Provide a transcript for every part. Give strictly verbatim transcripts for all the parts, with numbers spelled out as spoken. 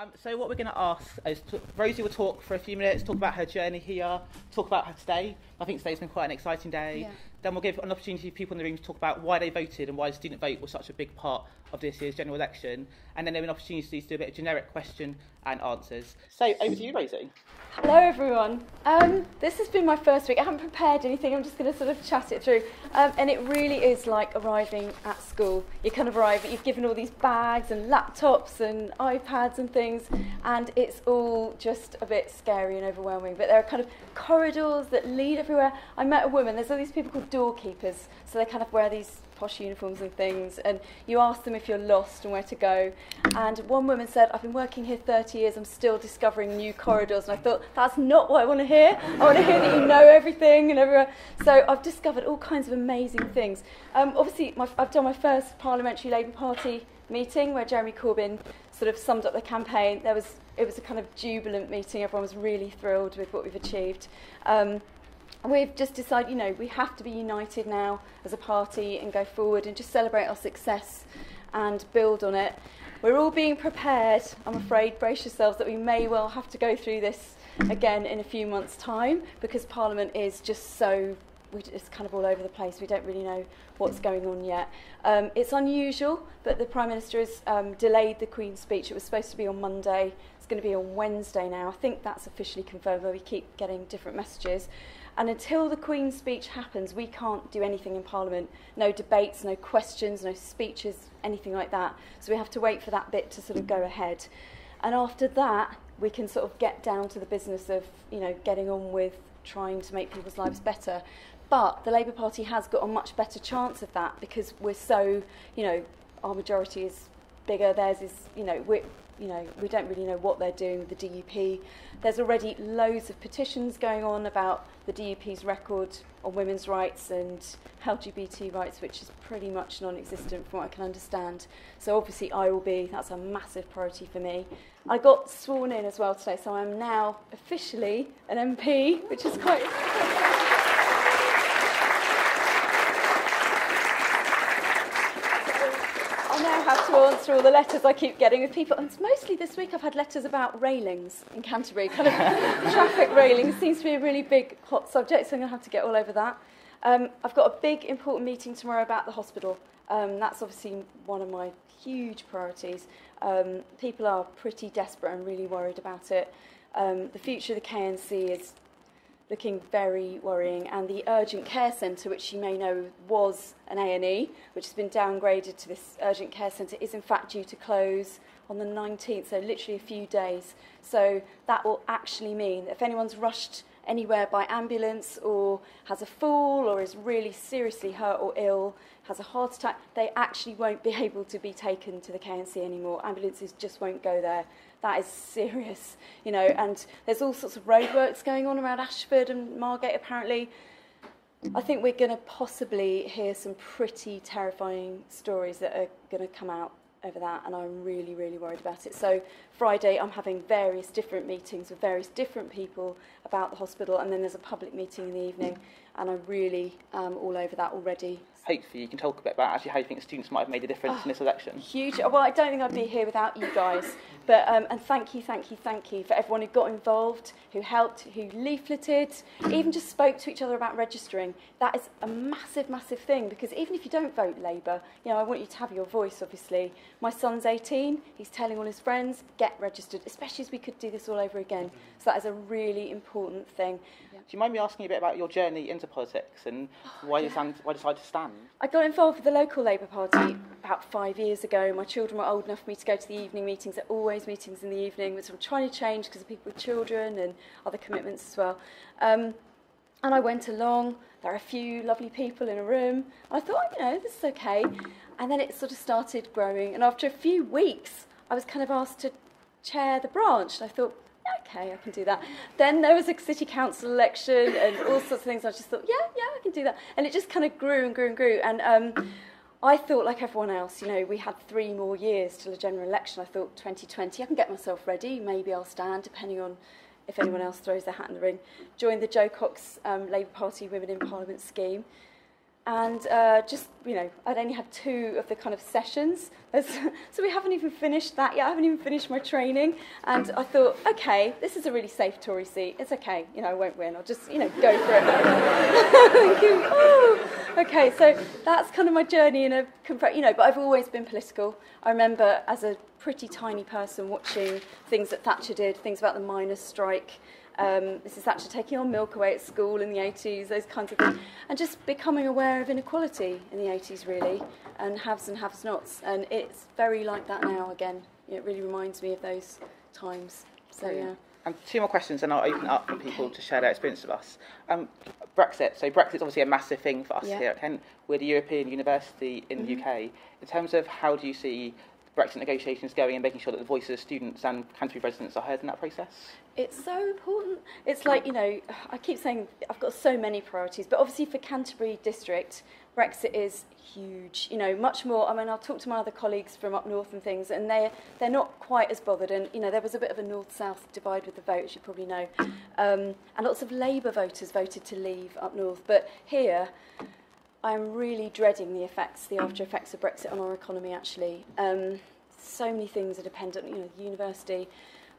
Um, so what we're going to ask is, to, Rosie will talk for a few minutes, talk about her journey here, talk about her today. I think today's been quite an exciting day. Yeah. Then we'll give an opportunity for people in the room to talk about why they voted and why the student vote was such a big part of this year's general election. And then there'll be an opportunity to do a bit of generic question and answers. So over to you, Rosie. Hello, everyone. Um, this has been my first week. I haven't prepared anything. I'm just going to sort of chat it through. Um, and it really is like arriving at school. You kind of arrive, but you've given all these bags and laptops and iPads and things. And it's all just a bit scary and overwhelming. But there are kind of corridors that lead everywhere. I met a woman. There's all these people called doorkeepers, so they kind of wear these posh uniforms and things, and you ask them if you're lost and where to go. And one woman said, I've been working here thirty years, I'm still discovering new corridors. And I thought, that's not what I want to hear. I want to hear that you know everything and everywhere. So I've discovered all kinds of amazing things. Um, obviously, my, I've done my first parliamentary Labour Party meeting where Jeremy Corbyn sort of summed up the campaign. There was, it was a kind of jubilant meeting. Everyone was really thrilled with what we've achieved. Um, We've just decided, you know, we have to be united now as a party and go forward and just celebrate our success and build on it. We're all being prepared, I'm afraid, brace yourselves, that we may well have to go through this again in a few months' time, because Parliament is just so, it's kind of all over the place. We don't really know what's going on yet. Um, it's unusual, but the Prime Minister has um, delayed the Queen's speech. It was supposed to be on Monday. It's going to be on Wednesday now. I think that's officially confirmed, though we keep getting different messages. And until the Queen's speech happens, we can't do anything in Parliament. No debates, no questions, no speeches, anything like that. So we have to wait for that bit to sort of go ahead. And after that, we can sort of get down to the business of, you know, getting on with trying to make people's lives better. But the Labour Party has got a much better chance of that because we're so, you know, our majority is bigger. Theirs is, you know, we're... You know, we don't really know what they're doing with the D U P. There's already loads of petitions going on about the D U P's record on women's rights and L G B T rights, which is pretty much non-existent from what I can understand. So obviously I will be, that's a massive priority for me. I got sworn in as well today, so I'm now officially an M P, which is quite... have to answer all the letters I keep getting with people, and it's mostly this week I've had letters about railings in Canterbury, kind of traffic railings seems to be a really big hot subject, so I'm going to have to get all over that. Um, I've got a big important meeting tomorrow about the hospital, um, that's obviously one of my huge priorities. Um, people are pretty desperate and really worried about it. Um, the future of the K N C is looking very worrying, and the urgent care centre, which you may know was an A and E, which has been downgraded to this urgent care centre, is in fact due to close on the nineteenth, so literally a few days. So that will actually mean if anyone's rushed anywhere by ambulance or has a fall or is really seriously hurt or ill, has a heart attack, they actually won't be able to be taken to the K N C anymore. Ambulances just won't go there. That is serious, you know, and there's all sorts of roadworks going on around Ashford and Margate, apparently. I think we're going to possibly hear some pretty terrifying stories that are going to come out over that, and I'm really, really worried about it. So Friday, I'm having various different meetings with various different people about the hospital, and then there's a public meeting in the evening, and I really am all over that already. Hopefully you can talk a bit about actually how you think students might have made a difference oh, in this election. Huge. Well, I don't think I'd be here without you guys. But um, and thank you, thank you, thank you for everyone who got involved, who helped, who leafleted, even just spoke to each other about registering. That is a massive, massive thing, because even if you don't vote Labour, you know, I want you to have your voice, obviously. My son's eighteen. He's telling all his friends, get registered, especially as we could do this all over again. So that is a really important thing. Yeah. Do you mind me asking you a bit about your journey into politics and oh, why, yeah. you stand, why you decided to stand? I got involved with the local Labour Party about five years ago. My children were old enough for me to go to the evening meetings. They're always meetings in the evening, which I'm trying to change because of people with children and other commitments as well. Um, and I went along. There are a few lovely people in a room. I thought, you know, this is okay. And then it sort of started growing. And after a few weeks, I was kind of asked to chair the branch. And I thought, okay, I can do that. Then there was a city council election and all sorts of things. I just thought, yeah, yeah, I can do that. And it just kind of grew and grew and grew. And um, I thought, like everyone else, you know, we had three more years till a general election. I thought, twenty twenty, I can get myself ready. Maybe I'll stand, depending on if anyone else throws their hat in the ring. Joined the Jo Cox um, Labour Party Women in Parliament scheme. And uh, just, you know, I'd only had two of the kind of sessions. There's, so we haven't even finished that yet. I haven't even finished my training. And I thought, OK, this is a really safe Tory seat. It's OK. You know, I won't win. I'll just, you know, go for it. OK, so that's kind of my journey in a, you know, but I've always been political. I remember as a pretty tiny person watching things that Thatcher did, things about the miners' strike. Um, Missus Thatcher taking on milk away at school in the eighties, those kinds of things, and just becoming aware of inequality in the eighties, really, and haves and have-nots. And it's very like that now again. It really reminds me of those times. So, yeah. And two more questions, and I'll open it up for people to share their experience with us. Um, Brexit. So Brexit's obviously a massive thing for us yeah. here at Kent. We're the European University in mm-hmm. the U K. In terms of how do you see Brexit negotiations going and making sure that the voices of students and Canterbury residents are heard in that process? It's so important. It's like, you know, I keep saying I've got so many priorities, but obviously for Canterbury District, Brexit is huge, you know, much more. I mean, I'll talk to my other colleagues from up north and things, and they're, they're not quite as bothered. And, you know, there was a bit of a north-south divide with the vote, as you probably know. Um, and lots of Labour voters voted to leave up north. But here, I'm really dreading the effects, the after effects of Brexit on our economy, actually. Um, so many things are dependent, you know, the university.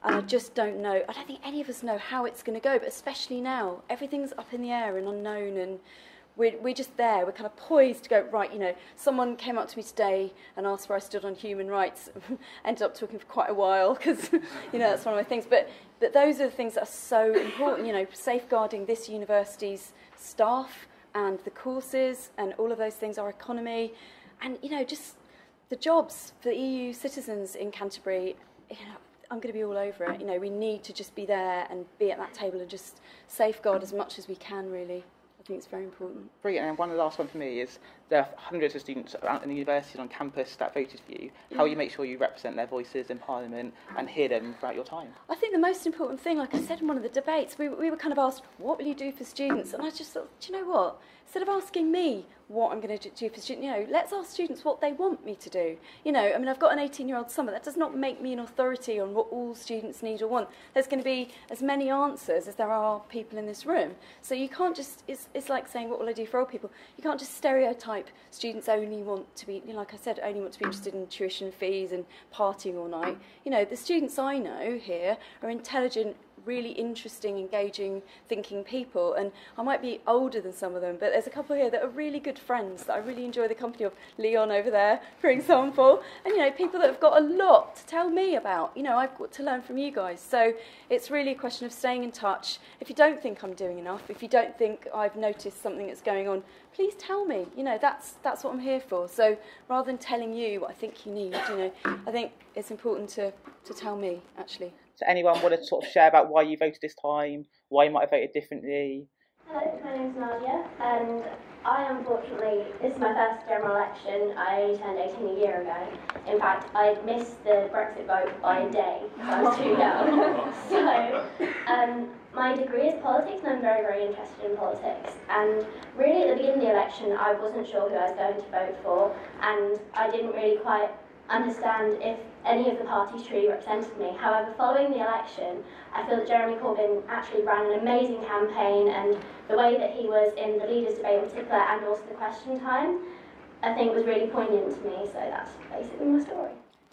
And I just don't know. I don't think any of us know how it's going to go, but especially now, everything's up in the air and unknown. And we're, we're just there. We're kind of poised to go, right, you know, someone came up to me today and asked where I stood on human rights. Ended up talking for quite a while because, you know, that's one of my things. But, but those are the things that are so important, you know, safeguarding this university's staff and the courses and all of those things, our economy, and, you know, just the jobs for the E U citizens in Canterbury. You know, I'm going to be all over it. You know, we need to just be there and be at that table and just safeguard as much as we can, really. I think it's very important. Brilliant. And one last one for me is there are hundreds of students at the university on campus that voted for you. How will you make sure you represent their voices in Parliament and hear them throughout your time? I think the most important thing, like I said in one of the debates, we, we were kind of asked, what will you do for students? And I just thought, do you know what? Instead of asking me what I'm going to do for students, you know, let's ask students what they want me to do. You know, I mean, I've got an eighteen-year-old summer. That does not make me an authority on what all students need or want. There's going to be as many answers as there are people in this room. So you can't just, it's, it's like saying, what will I do for old people? You can't just stereotype students only want to be, you know, like I said, only want to be interested in tuition fees and partying all night. You know, the students I know here are intelligent, really interesting, engaging, thinking people, and I might be older than some of them, but there's a couple here that are really good friends that I really enjoy the company of. Leon over there, for example, and, you know, people that have got a lot to tell me about. You know, I've got to learn from you guys, so it's really a question of staying in touch. If you don't think I'm doing enough, if you don't think I've noticed something that's going on, please tell me. You know, that's that's what I'm here for. So rather than telling you what I think you need, you know, I think it's important to to tell me, actually. So anyone want to sort of share about why you voted this time, why you might have voted differently? Hello, my name's Nadia, and I unfortunately, this is my first general election. I only turned eighteen a year ago. In fact, I missed the Brexit vote by a day, because I was too young. So, um, my degree is politics, and I'm very, very interested in politics. And really, at the beginning of the election, I wasn't sure who I was going to vote for, and I didn't really quite understand if any of the parties truly represented me. However, following the election, I feel that Jeremy Corbyn actually ran an amazing campaign, and the way that he was in the leaders' debate in particular, and also the question time, I think was really poignant to me, so that's basically my story.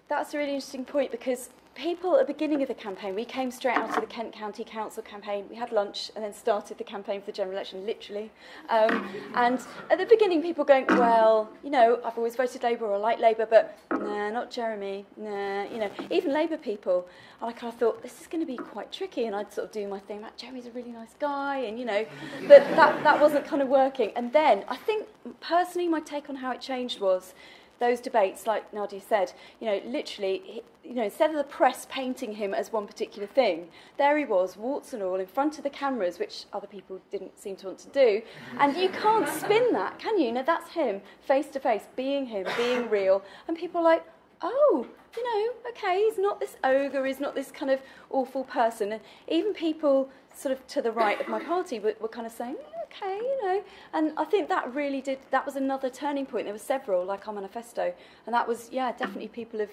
That's a really interesting point, because people at the beginning of the campaign, we came straight out of the Kent County Council campaign, we had lunch and then started the campaign for the general election, literally. Um, and at the beginning, people going, well, you know, I've always voted Labour or I like Labour, but nah, not Jeremy, nah, you know, even Labour people. And I kind of thought, this is going to be quite tricky, and I'd sort of do my thing, like, Jeremy's a really nice guy, and, you know, but that, that wasn't kind of working. And then, I think, personally, my take on how it changed was, those debates, like Nadia said, you know, literally, you know, instead of the press painting him as one particular thing, there he was, warts and all, in front of the cameras, which other people didn't seem to want to do. And you can't spin that, can you? You know, that's him, face to face, being him, being real. And people are like, oh, you know, okay, he's not this ogre, he's not this kind of awful person. And even people sort of to the right of my party were, were kind of saying, okay, you know. And I think that really did, that was another turning point. There were several, like our manifesto. And that was, yeah, definitely people have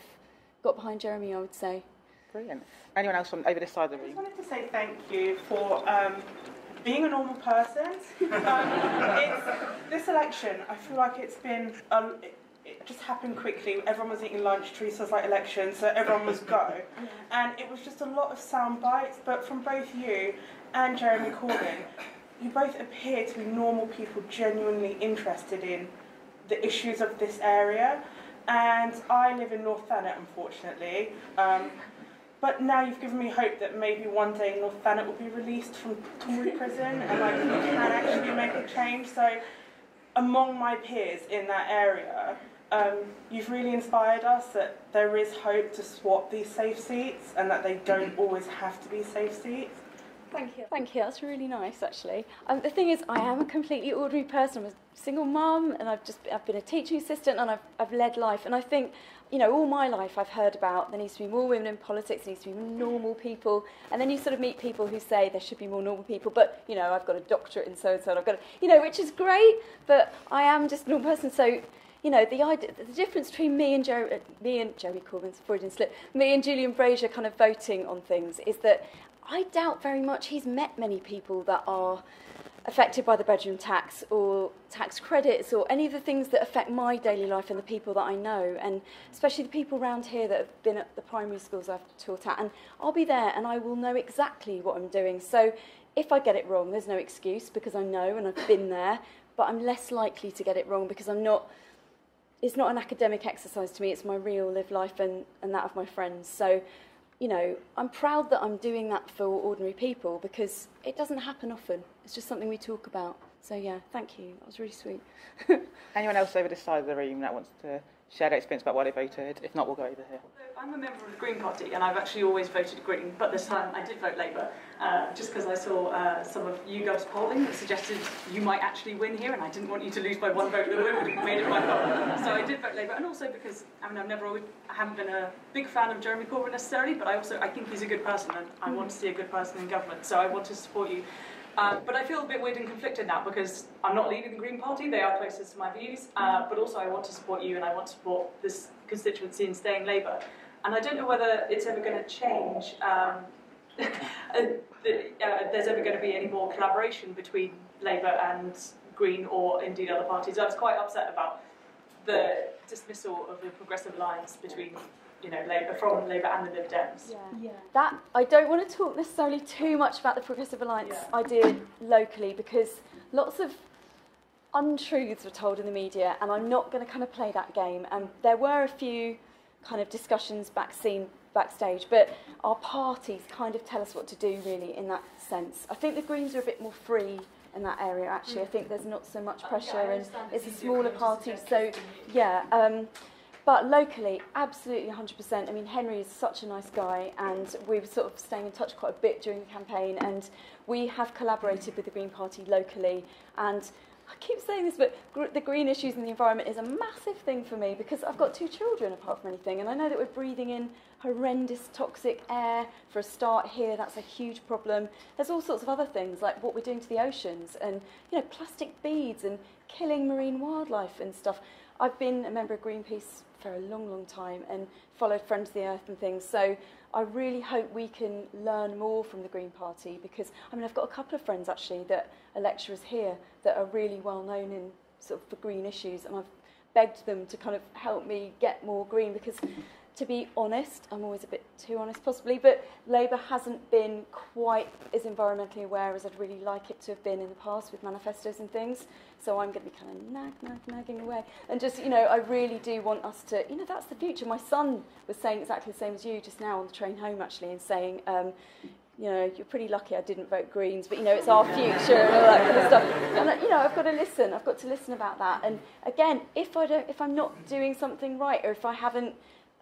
got behind Jeremy, I would say. Brilliant. Anyone else on over this side of the room? I just wanted to say thank you for um, being a normal person. Um, it's, this election, I feel like it's been, um, it, it just happened quickly. Everyone was eating lunch, Teresa's like election, so everyone was go. And it was just a lot of sound bites, but from both you and Jeremy Corbyn, you both appear to be normal people genuinely interested in the issues of this area. And I live in North Thanet, unfortunately. Um, But now you've given me hope that maybe one day North Thanet will be released from Tory prison and I can actually make a change. So among my peers in that area, um, you've really inspired us that there is hope to swap these safe seats and that they don't always have to be safe seats. Thank you. Thank you. That's really nice, actually. Um, the thing is, I am a completely ordinary person. I'm a single mum, and I've just I've been a teaching assistant, and I've I've led life. And I think, you know, all my life I've heard about there needs to be more women in politics, there needs to be normal people. And then you sort of meet people who say there should be more normal people, but you know, I've got a doctorate in so and so, and I've got a, you know, which is great. But I am just a normal person, so. You know, the idea, the difference between me and Joe, uh, me and Jeremy Corbyn's Freudian slip, me and Julian Brazier kind of voting on things is that I doubt very much he's met many people that are affected by the bedroom tax or tax credits or any of the things that affect my daily life and the people that I know, and especially the people around here that have been at the primary schools I've taught at. And I'll be there and I will know exactly what I'm doing. So if I get it wrong, there's no excuse because I know and I've been there, but I'm less likely to get it wrong because I'm not... It's not an academic exercise to me, it's my real live life and, and that of my friends. So, you know, I'm proud that I'm doing that for ordinary people because it doesn't happen often. It's just something we talk about. So, yeah, thank you. That was really sweet. Anyone else over this side of the room that wants to share their experience about why they voted? If not, we'll go over here. So I'm a member of the Green Party and I've actually always voted Green, but this time I did vote Labour uh, just because I saw uh, some of YouGov's polling that suggested you might actually win here and I didn't want you to lose by one vote that would have made it my vote. So I did vote Labour, and also because I mean I've never always, I haven't been a big fan of Jeremy Corbyn necessarily, but I also I think he's a good person and I want to see a good person in government, so I want to support you. Uh, but I feel a bit weird and conflicted now because I'm not leading the Green Party, they are closest to my views, uh, but also I want to support you and I want to support this constituency in staying Labour. And I don't know whether it's ever going to change, um, the, uh, there's ever going to be any more collaboration between Labour and Green or indeed other parties. I was quite upset about the dismissal of the Progressive Alliance between you know, Labour, from Labour and the Lib Dems. Yeah. Yeah. That, I don't want to talk necessarily too much about the Progressive Alliance yeah. idea locally because lots of untruths were told in the media and I'm not going to kind of play that game. And there were a few kind of discussions back scene, backstage, but our parties kind of tell us what to do really in that sense. I think the Greens are a bit more free in that area actually. Mm. I think there's not so much pressure uh, yeah, and it's a smaller party. So, yeah. Um, But locally, absolutely one hundred percent. I mean, Henry is such a nice guy, and we were sort of staying in touch quite a bit during the campaign, and we have collaborated with the Green Party locally. And I keep saying this, but gr the green issues and the environment is a massive thing for me because I've got two children, apart from anything, and I know that we're breathing in horrendous toxic air for a start here. That's a huge problem. There's all sorts of other things, like what we're doing to the oceans and, you know, plastic beads and killing marine wildlife and stuff. I've been a member of Greenpeace for a long, long time and followed Friends of the Earth and things, so I really hope we can learn more from the Green Party because, I mean, I've got a couple of friends, actually, that are lecturers here that are really well known in sort of for green issues, and I've begged them to kind of help me get more green because, to be honest, I'm always a bit too honest possibly, but Labour hasn't been quite as environmentally aware as I'd really like it to have been in the past with manifestos and things. So I'm going to be kind of nag, nag, nagging away. And just, you know, I really do want us to, you know, that's the future. My son was saying exactly the same as you just now on the train home actually and saying, um, you know, you're pretty lucky I didn't vote Greens, but, you know, it's our future and all that kind of stuff. And, you know, I've got to listen. I've got to listen about that. And, again, if, I don't, if I'm not doing something right or if I haven't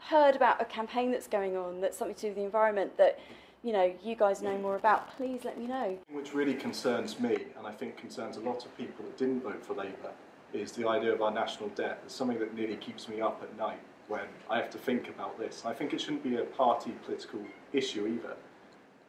heard about a campaign that's going on that's something to do with the environment that you know you guys know more about, please let me know. Which really concerns me, and I think concerns a lot of people that didn't vote for Labour, is the idea of our national debt. It's something that nearly keeps me up at night when I have to think about this. And I think it shouldn't be a party political issue either.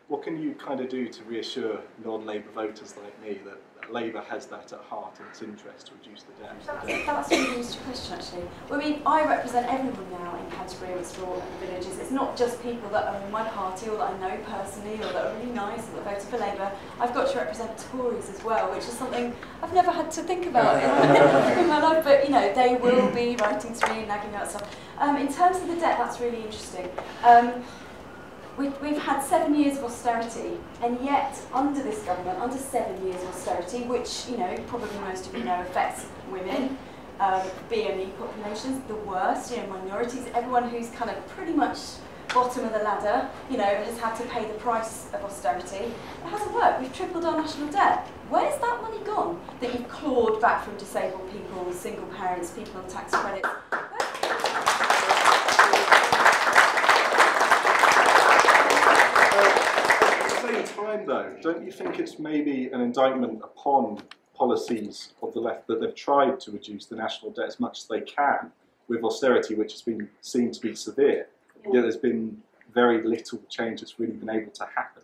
What can you kind of do to reassure non-Labour voters like me that Labour has that at heart in its interest to reduce the debt. That's, that's a really interesting question, actually. Well, I mean, I represent everyone now in Canterbury and Straw and the villages. It's not just people that are in my party or that I know personally or that are really nice or that voted for Labour. I've got to represent Tories as well, which is something I've never had to think about in, in my life. But, you know, they will be writing to me and nagging about stuff. Um, in terms of the debt, that's really interesting. Um, We've, we've had seven years of austerity, and yet under this government, under seven years of austerity, which, you know, probably most of you know affects women, um, B M E populations, the worst, you know, minorities, everyone who's kind of pretty much bottom of the ladder, you know, has had to pay the price of austerity. It hasn't worked. We've tripled our national debt. Where's that money gone that you've clawed back from disabled people, single parents, people on tax credits? Though, don't you think it's maybe an indictment upon policies of the left that they've tried to reduce the national debt as much as they can with austerity, which has been seen to be severe, yet there's been very little change that's really been able to happen?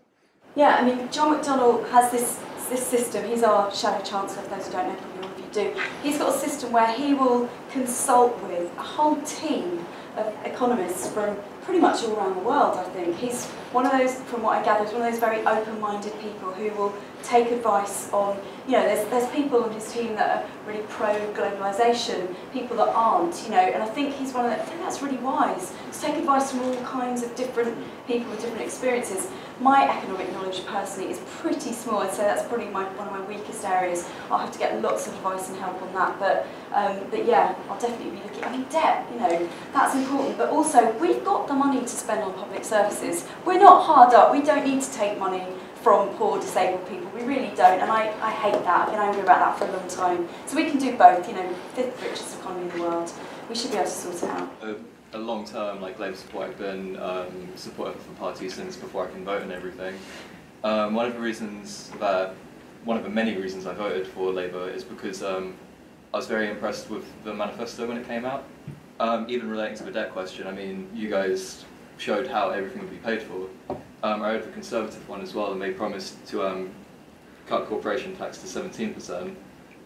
Yeah, I mean, John McDonnell has this, this system. He's our shadow chancellor, for those who don't know, probably all of you do. He's got a system where he will consult with a whole team of economists from pretty much all around the world, I think. He's one of those, from what I gather, is one of those very open-minded people who will take advice on, you know, there's, there's people on his team that are really pro-globalisation, people that aren't, you know, and I think he's one of the, I think that's really wise, to take advice from all kinds of different people with different experiences. My economic knowledge personally is pretty small, I'd say that's probably my, one of my weakest areas. I'll have to get lots of advice and help on that, but, um, but yeah, I'll definitely be looking, I mean, debt, you know, that's important, but also we've got the money to spend on public services. We're not hard up, we don't need to take money from poor disabled people, we really don't, and I, I hate that, I've been angry about that for a long time. So we can do both, you know, fifth richest economy in the world, we should be able to sort it out. Uh, a long term, like, Labour supporter, I've been um, supportive of the party since before I can vote and everything. Um, one of the reasons that, one of the many reasons I voted for Labour is because um, I was very impressed with the manifesto when it came out. Um, even relating to the debt question, I mean, you guys showed how everything would be paid for. Um, I read the Conservative one as well, and they promised to um, cut corporation tax to seventeen percent,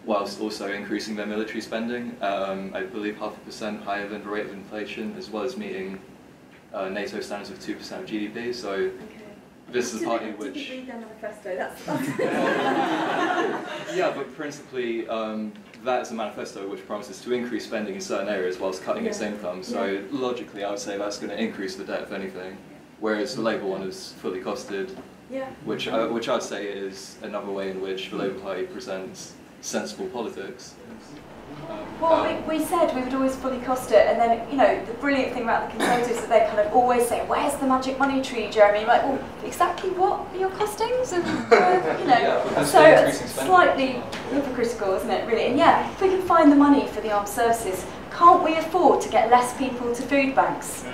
whilst also increasing their military spending, um, I believe half a percent higher than the rate of inflation, as well as meeting uh, NATO standards of two percent of G D P, so okay. This is the party which... Did you read their manifesto? That's yeah, but principally, um, that is a manifesto which promises to increase spending in certain areas whilst cutting yeah. its income, so yeah. logically I would say that's going to increase the debt, if anything. Whereas the Labour one is fully costed, yeah. which I, which I'd say is another way in which the Labour Party presents sensible politics. Um, well, um, we, we said we would always fully cost it, and then, you know, the brilliant thing about the Conservatives is that they kind of always say, where's the magic money tree, Jeremy? You're like, well, exactly what are your costings? And, uh, you know, yeah, so it's slightly hypocritical, isn't it, really? And yeah, if we can find the money for the armed services, can't we afford to get less people to food banks?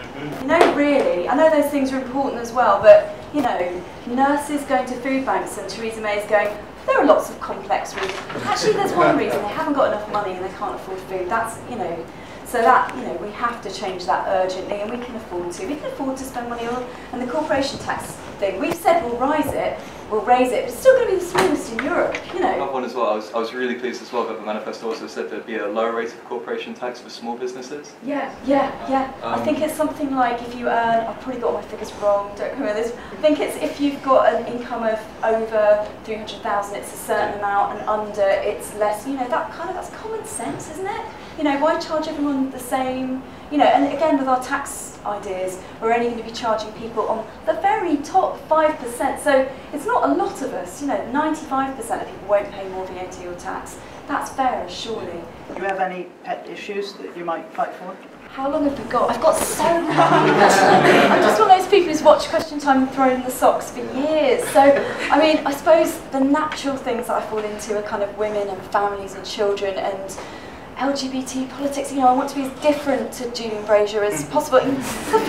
You know, really, I know those things are important as well, but, you know, nurses going to food banks and Theresa May's going, there are lots of complex reasons. Actually, there's one reason, they haven't got enough money and they can't afford food. That's, you know, so that, you know, we have to change that urgently, and we can afford to. We can afford to spend money on, and the corporation tax thing, we've said we'll rise it, we'll raise it, but it's still going to be the smallest in Europe, you know. Another one as well, I was, I was really pleased as well that the manifesto also said there'd be a lower rate of corporation tax for small businesses. Yeah, yeah, yeah. Um, I think it's something like if you earn, I've probably got my figures wrong, don't remember this, I think it's if you've got an income of over three hundred thousand, it's a certain amount, and under it's less, you know, that kind of, that's common sense, isn't it? You know, why charge everyone the same? You know, and again, with our tax ideas, we're only going to be charging people on the very top five percent. So it's not a lot of us, you know, ninety-five percent of people won't pay more V A T or tax. That's fairer, surely. Do you have any pet issues that you might fight for? How long have we got? I've got so many. I'm just one of those people who's watched Question Time and thrown the socks for years. So, I mean, I suppose the natural things that I fall into are kind of women and families and children and L G B T politics. You know, I want to be as different to Julian Brazier as possible. And the fact,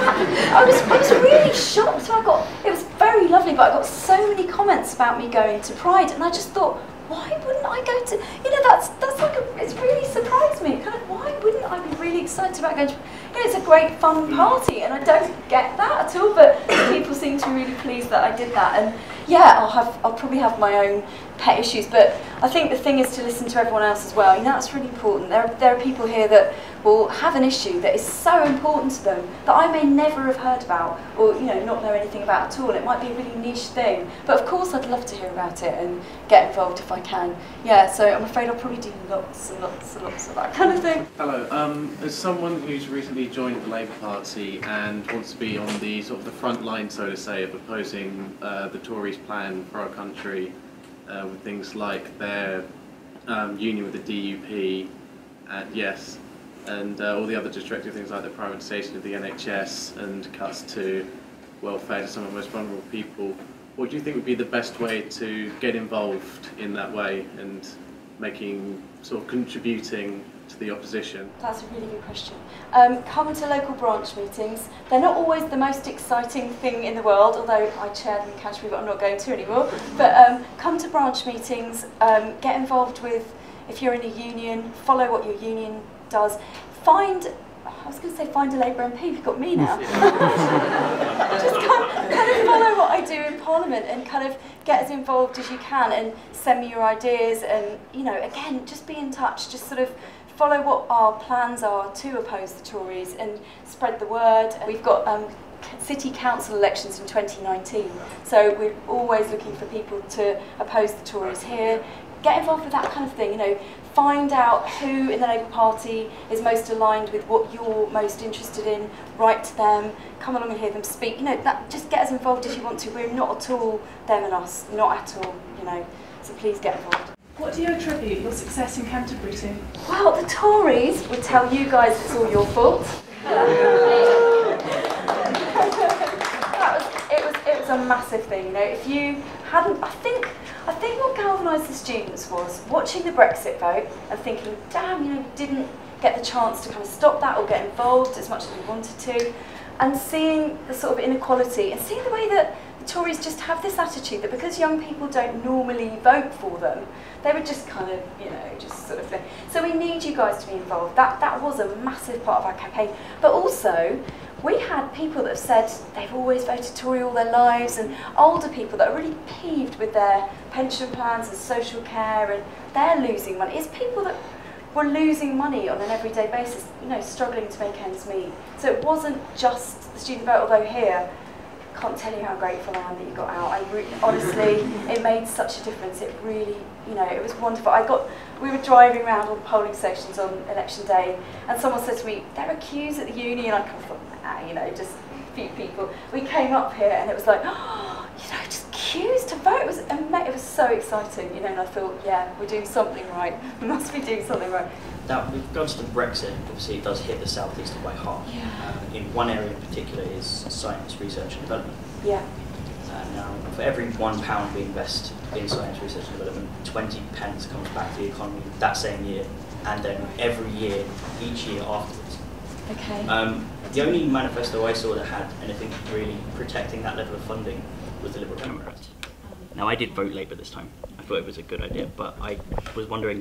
I was, I was really shocked. I got, it was very lovely, but I got so many comments about me going to Pride, and I just thought, why wouldn't I go to? You know, that's that's like a, it's really surprised me. Kind of, why wouldn't I be really excited about going to? You know, it's a great fun party, and I don't get that at all. But people seem to be really pleased that I did that, and yeah, I'll have, I'll probably have my own pet issues, but I think the thing is to listen to everyone else as well. You know, that's really important. There are, there are people here that will have an issue that is so important to them that I may never have heard about, or, you know, not know anything about at all. It might be a really niche thing, but of course I'd love to hear about it and get involved if I can. Yeah, so I'm afraid I'll probably do lots and lots and lots of that kind of thing. Hello, um, as someone who's recently joined the Labour Party and wants to be on the sort of the front line, so to say, of opposing uh, the Tories' plan for our country, Uh, with things like their um, union with the D U P and yes, and uh, all the other destructive things like the privatisation of the N H S and cuts to welfare to some of the most vulnerable people. What do you think would be the best way to get involved in that way and making, sort of contributing to the opposition? That's a really good question. Um, come to local branch meetings. They're not always the most exciting thing in the world, although I chair them in Canterbury, but I'm not going to anymore. But um, come to branch meetings, um, get involved with, if you're in a union, follow what your union does. Find, I was going to say find a Labour M P, you've got me now. Just kind, kind of follow what I do in Parliament and kind of get as involved as you can and send me your ideas and, you know, again, just be in touch, just sort of follow what our plans are to oppose the Tories and spread the word. We've got um, city council elections in twenty nineteen, so we're always looking for people to oppose the Tories here. Get involved with that kind of thing, you know, find out who in the Labour Party is most aligned with what you're most interested in, write to them, come along and hear them speak, you know, that, just get as involved as you want to. We're not at all them and us, not at all, you know, so please get involved. What do you attribute your success in Canterbury to? Well, the Tories would tell you guys it's all your fault. that was, it, was, it was a massive thing, you know. If you hadn't, I think, I think what galvanised the students was watching the Brexit vote and thinking, damn, you know, we didn't get the chance to kind of stop that or get involved as much as we wanted to, and seeing the sort of inequality and seeing the way that the Tories just have this attitude that because young people don't normally vote for them, they would just kind of, you know, just sort of thing. So we need you guys to be involved. That, that was a massive part of our campaign. But also, we had people that have said they've always voted Tory all their lives, and older people that are really peeved with their pension plans and social care, and they're losing money. It's people that were losing money on an everyday basis, you know, struggling to make ends meet. So it wasn't just the student vote, although here, can't tell you how grateful I am that you got out. I honestly, it made such a difference. It really, you know, it was wonderful. I got, we were driving around all the polling stations on election day, and someone said to me, there are queues at the uni, and I kind of thought, ah, you know, just a few people. We came up here, and it was like, oh, you know, just queues to vote. It was, it was so exciting, you know. And I thought, yeah, we're doing something right. We must be doing something right. Now, with regards to Brexit, obviously it does hit the southeast quite hard. Yeah. Um, in one area in particular is science, research and development. Yeah. And now, um, for every one pound we invest in science, research and development, twenty pence comes back to the economy that same year, and then every year, each year afterwards. Okay. Um, the only manifesto I saw that had anything really protecting that level of funding was the Liberal Democrats. Now, I did vote Labour this time. I thought it was a good idea, but I was wondering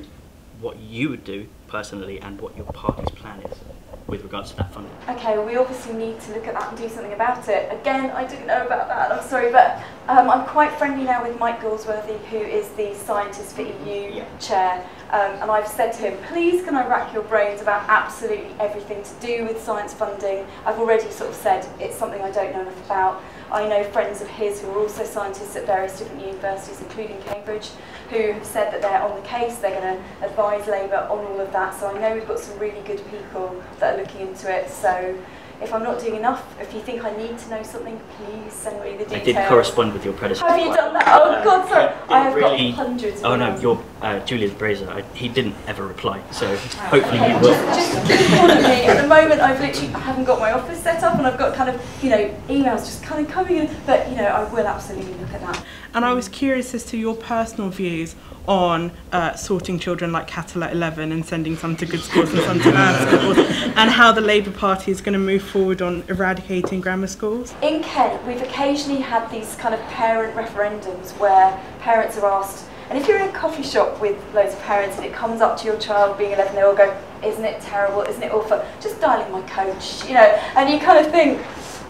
what you would do personally and what your party's plan is with regards to that funding. Okay, well, we obviously need to look at that and do something about it. Again, I didn't know about that, I'm sorry, but um, I'm quite friendly now with Mike Galsworthy, who is the Scientist for E U yeah. chair, um, and I've said to him, please can I rack your brains about absolutely everything to do with science funding. I've already sort of said it's something I don't know enough about. I know friends of his who are also scientists at various different universities, including Cambridge, who have said that they're on the case, they're going to advise Labour on all of that. So I know we've got some really good people that are looking into it. So if I'm not doing enough, if you think I need to know something, please send me the details. I did correspond with your predecessor. Have you done that? Oh, God, sorry. It, it I have really, got hundreds of Oh, no, your uh, Julian Brazier, I, he didn't ever reply. So right, hopefully okay. you will. Just, just keep calling me. At the moment, I've literally, I haven't got my office set up, and I've got kind of, you know, emails just kind of coming in. But, you know, I will absolutely look at that. And I was curious as to your personal views on uh, sorting children like cattle at eleven and sending some to good schools and some to bad schools, and how the Labour Party is going to move forward on eradicating grammar schools. In Kent, we've occasionally had these kind of parent referendums where parents are asked, and if you're in a coffee shop with loads of parents and it comes up to your child being eleven, they all go, isn't it terrible, isn't it awful, just dialing my coach, you know, and you kind of think,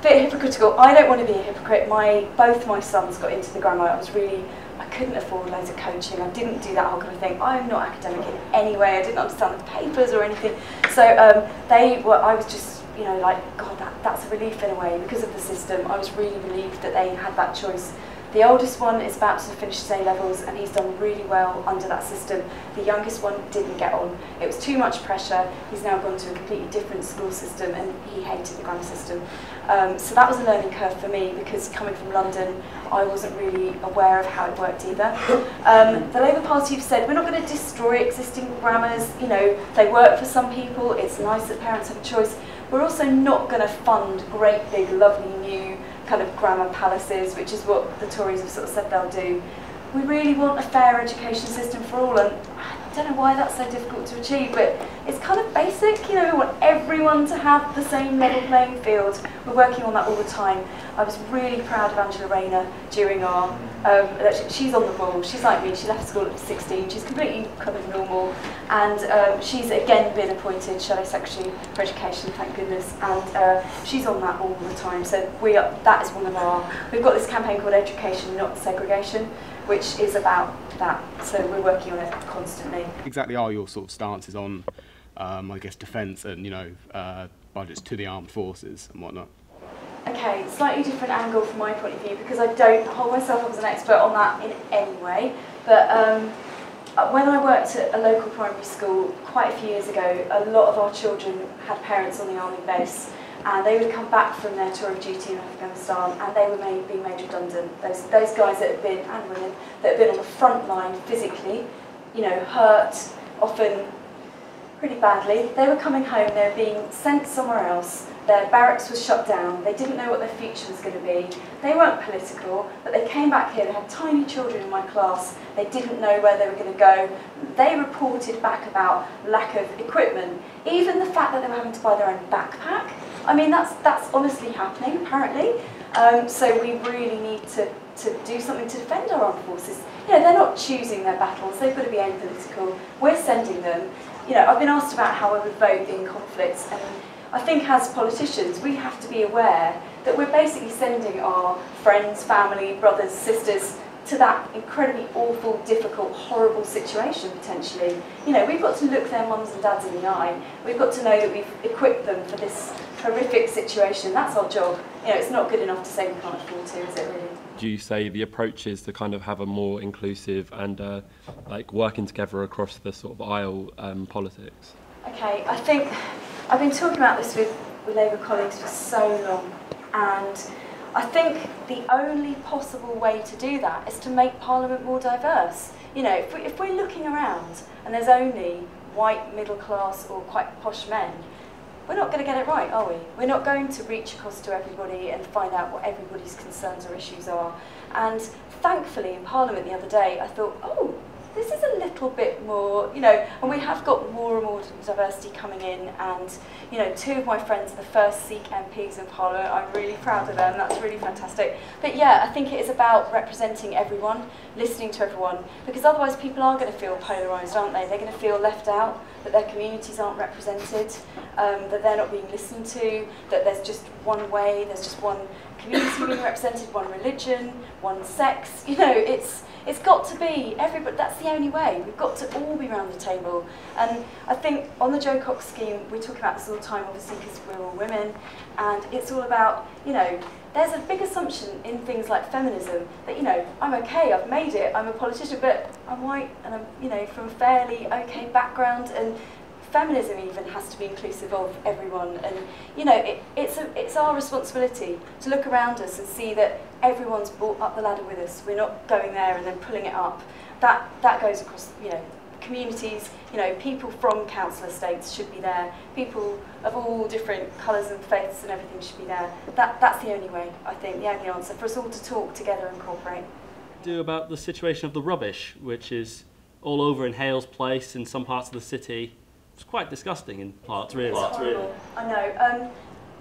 bit hypocritical. I don't want to be a hypocrite. My Both my sons got into the grammar. I was really, I couldn't afford loads of coaching. I didn't do that whole kind of thing. I'm not academic in any way. I didn't understand the papers or anything. So um, they were, I was just, you know, like, God, that, that's a relief in a way because of the system. I was really relieved that they had that choice. The oldest one is about to finish his A levels and he's done really well under that system. The youngest one didn't get on. It was too much pressure. He's now gone to a completely different school system and he hated the grammar system. Um, so that was a learning curve for me because coming from London, I wasn't really aware of how it worked either. Um, the Labour Party have said, we're not going to destroy existing grammars. You know, they work for some people. It's nice that parents have a choice. We're also not going to fund great, big, lovely new kind of grammar palaces, which is what the Tories have sort of said they'll do. We really want a fair education system for all, and I don't know why that's so difficult to achieve, but it's kind of basic, you know, we want everyone to have the same level playing field. We're working on that all the time. I was really proud of Angela Rayner during our um, election. She's on the ball, she's like me, she left school at sixteen, she's completely kind of normal, and um, she's again been appointed Shadow Secretary for Education, thank goodness, and uh, she's on that all the time. So we are, that is one of our, we've got this campaign called Education Not Segregation, which is about that, so we're working on it constantly. Exactly are your sort of stances on, um, I guess, defence and, you know, uh, budgets to the armed forces and whatnot? Okay, slightly different angle from my point of view, because I don't hold myself up as an expert on that in any way, but um, when I worked at a local primary school quite a few years ago, a lot of our children had parents on the army base, and they would come back from their tour of duty in Afghanistan and they were made, being made redundant. Those, those guys that had been, and women, that had been on the front line physically, you know, hurt, often pretty badly, they were coming home, they were being sent somewhere else, their barracks was shut down, they didn't know what their future was going to be, they weren't political, but they came back here, they had tiny children in my class, they didn't know where they were going to go, they reported back about lack of equipment, even the fact that they were having to buy their own backpack. I mean, that's, that's honestly happening, apparently. Um, so we really need to, to do something to defend our armed forces. You know, they're not choosing their battles, they've got to be apolitical. We're sending them. You know, I've been asked about how I would vote in conflicts, and I think as politicians, we have to be aware that we're basically sending our friends, family, brothers, sisters, to that incredibly awful, difficult, horrible situation potentially. You know, we've got to look their mums and dads in the eye. We've got to know that we've equipped them for this horrific situation. That's our job. You know, it's not good enough to say we can't afford to, is it really? Do you say the approach is to kind of have a more inclusive and uh, like working together across the sort of aisle um, politics? Okay, I think I've been talking about this with, with Labour colleagues for so long, and I think the only possible way to do that is to make Parliament more diverse. You know, if, we, if we're looking around and there's only white, middle class or quite posh men, we're not going to get it right, are we? We're not going to reach across to everybody and find out what everybody's concerns or issues are. And thankfully in Parliament the other day I thought, oh, this is a little bit more, you know, and we have got more and more diversity coming in, and, you know, two of my friends are the first Sikh M Ps in Parliament. I'm really proud of them, that's really fantastic. But yeah, I think it is about representing everyone, listening to everyone, because otherwise people are going to feel polarised, aren't they? They're going to feel left out, that their communities aren't represented, um, that they're not being listened to, that there's just one way, there's just one community being represented, one religion, one sex. You know, it's it's got to be everybody. That's the only way. We've got to all be round the table. And I think on the Jo Cox scheme, we talk about this all the time, obviously, because we're all women, and it's all about, you know, there's a big assumption in things like feminism that, you know, I'm okay, I've made it, I'm a politician, but I'm white and I'm, you know, from a fairly okay background, and feminism even has to be inclusive of everyone. And, you know, it, it's, a, it's our responsibility to look around us and see that everyone's brought up the ladder with us. We're not going there and then pulling it up. That, that goes across, you know, communities. You know, people from council estates should be there. People of all different colours and faiths and everything should be there. That, that's the only way, I think, the only answer, for us all to talk together and cooperate. Do about the situation of the rubbish, which is all over in Hale's place, in some parts of the city. It's quite disgusting in parts, really. Parts, really. I know. Um,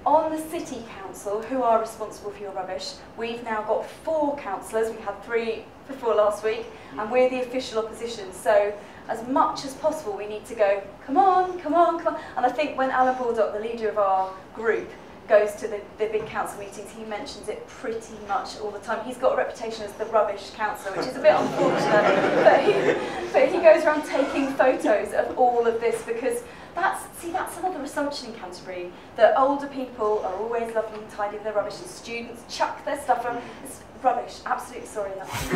On the City Council, who are responsible for your rubbish, we've now got four councillors. We had three before last week, and we're the official opposition. So as much as possible, we need to go, come on, come on, come on. And I think when Alan Bordock, the leader of our group, goes to the, the big council meetings, he mentions it pretty much all the time. He's got a reputation as the rubbish councillor, which is a bit unfortunate, but, he, but he goes around taking photos of all of this, because that's, see, that's another assumption in Canterbury, that older people are always lovely and tidy with their rubbish, and students chuck their stuff from, it's rubbish, absolutely, sorry, that's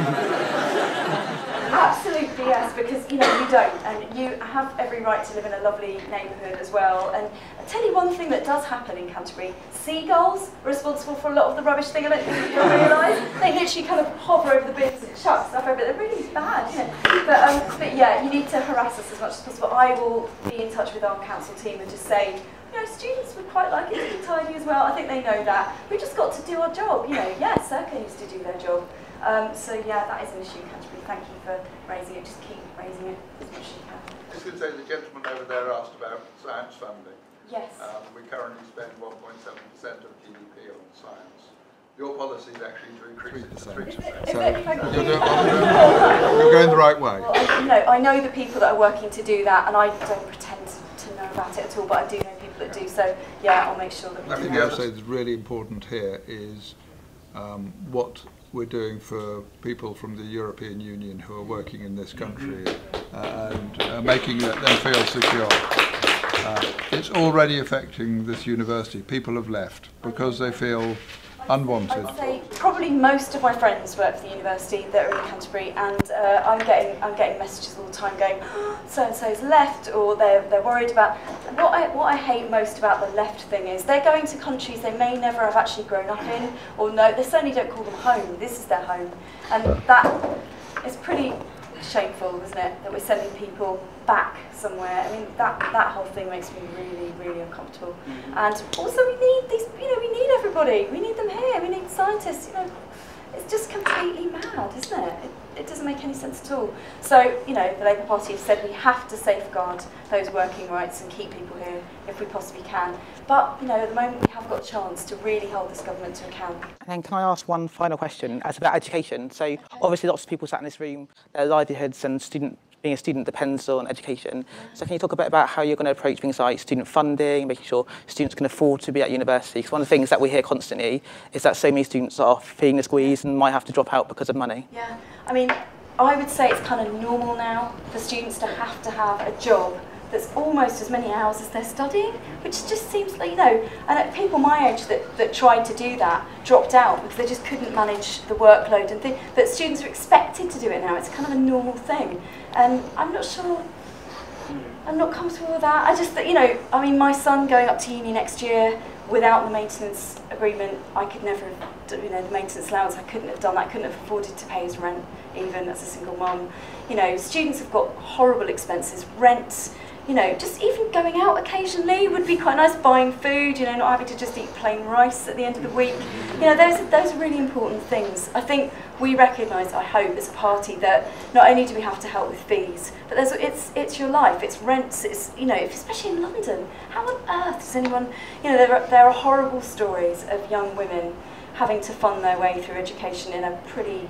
absolute B S, because, you know, you don't, and you have every right to live in a lovely neighbourhood as well. And I'll tell you one thing that does happen in Canterbury, seagulls are responsible for a lot of the rubbish thing, I don't think people realise, they literally kind of hover over the bins and chuck stuff over, they're really bad, you know, but, um, but yeah, you need to harass us as much as possible. I will be in touch with our council team and just say, you know, students would quite like it to be tidy as well. I think they know that. We've just got to do our job, you know. Yeah, Serco needs to do their job. Um, so, yeah, that is an issue in Canterbury. Thank you for raising it. Just keep raising it as much as you can. I was going to say, the gentleman over there asked about science funding. Yes. Um, we currently spend one point seven percent of G D P on science. Your policy is actually to increase it to three percent. Is it, is so it, thank you. You're going the right way. Well, I, you know, I know the people that are working to do that, and I don't pretend to, to know about it at all, but I do know people that do, so yeah, I'll make sure that we I do. I think what I'd say is really important here is um, what we're doing for people from the European Union who are working in this country uh, and uh, making them feel secure. Uh, it's already affecting this university. People have left because they feel unwanted. I'd say probably most of my friends work for the university that are in Canterbury, and uh, I'm getting I'm getting messages all the time going, oh, so and so's left, or they're they're worried about. What I what I hate most about the left thing is they're going to countries they may never have actually grown up in, or no, they certainly don't call them home. This is their home, and that is pretty shameful, isn't it? That we're sending people back somewhere. I mean, that that whole thing makes me really, really uncomfortable. Mm-hmm. And also, we need these. You know, we need everybody. We need them here. We need scientists. You know, it's just completely mad, isn't it? It, it doesn't make any sense at all. So, you know, the Labour Party have said we have to safeguard those working rights and keep people here if we possibly can. But you know, at the moment, we have got a chance to really hold this government to account. And then, can I ask one final question? That's about education. So, obviously, lots of people sat in this room, their livelihoods and student. Being a student depends on education. So can you talk a bit about how you're going to approach things like student funding, making sure students can afford to be at university? Because one of the things that we hear constantly is that so many students are feeling the squeeze and might have to drop out because of money. Yeah, I mean, I would say it's kind of normal now for students to have to have a job that's almost as many hours as they're studying, which just seems like, you know, and people my age that, that tried to do that dropped out because they just couldn't manage the workload and things, but students are expected to do it now. It's kind of a normal thing. And um, I'm not sure, I'm not comfortable with that. I just, you know, I mean, my son going up to uni next year without the maintenance agreement, I could never have, you know, the maintenance allowance, I couldn't have done that. I couldn't have afforded to pay his rent, even as a single mum. You know, students have got horrible expenses, rent, you know, just even going out occasionally would be quite nice, buying food, you know, not having to just eat plain rice at the end of the week. You know, those are, those are really important things. I think we recognise, I hope, as a party that not only do we have to help with fees, but there's, it's, it's your life, it's rents, it's, you know, especially in London. How on earth does anyone, you know, there are, there are horrible stories of young women having to fund their way through education in a pretty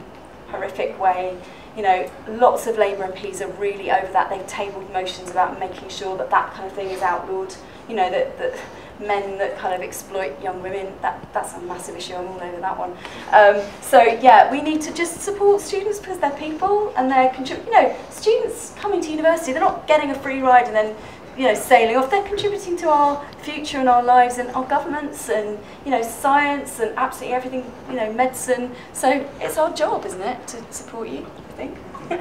horrific way. You know, lots of Labour M Ps are really over that. They've tabled motions about making sure that that kind of thing is outlawed. You know, that, that men that kind of exploit young women, that, that's a massive issue. I'm all over that one. Um, so, yeah, we need to just support students because they're people and they're, you know, students coming to university, they're not getting a free ride and then, you know, sailing off. They're contributing to our future and our lives and our governments and, you know, science and absolutely everything, you know, medicine. So it's our job, isn't it, to support you, I think. So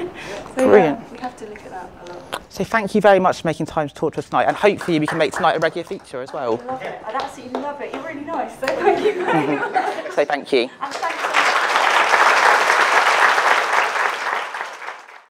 brilliant. Yeah, we have to look at that a lot. So thank you very much for making time to talk to us tonight, and hopefully we can make tonight a regular feature as well. I love it. I'd absolutely love it. You're really nice, so thank you very much. So thank you. And thank you.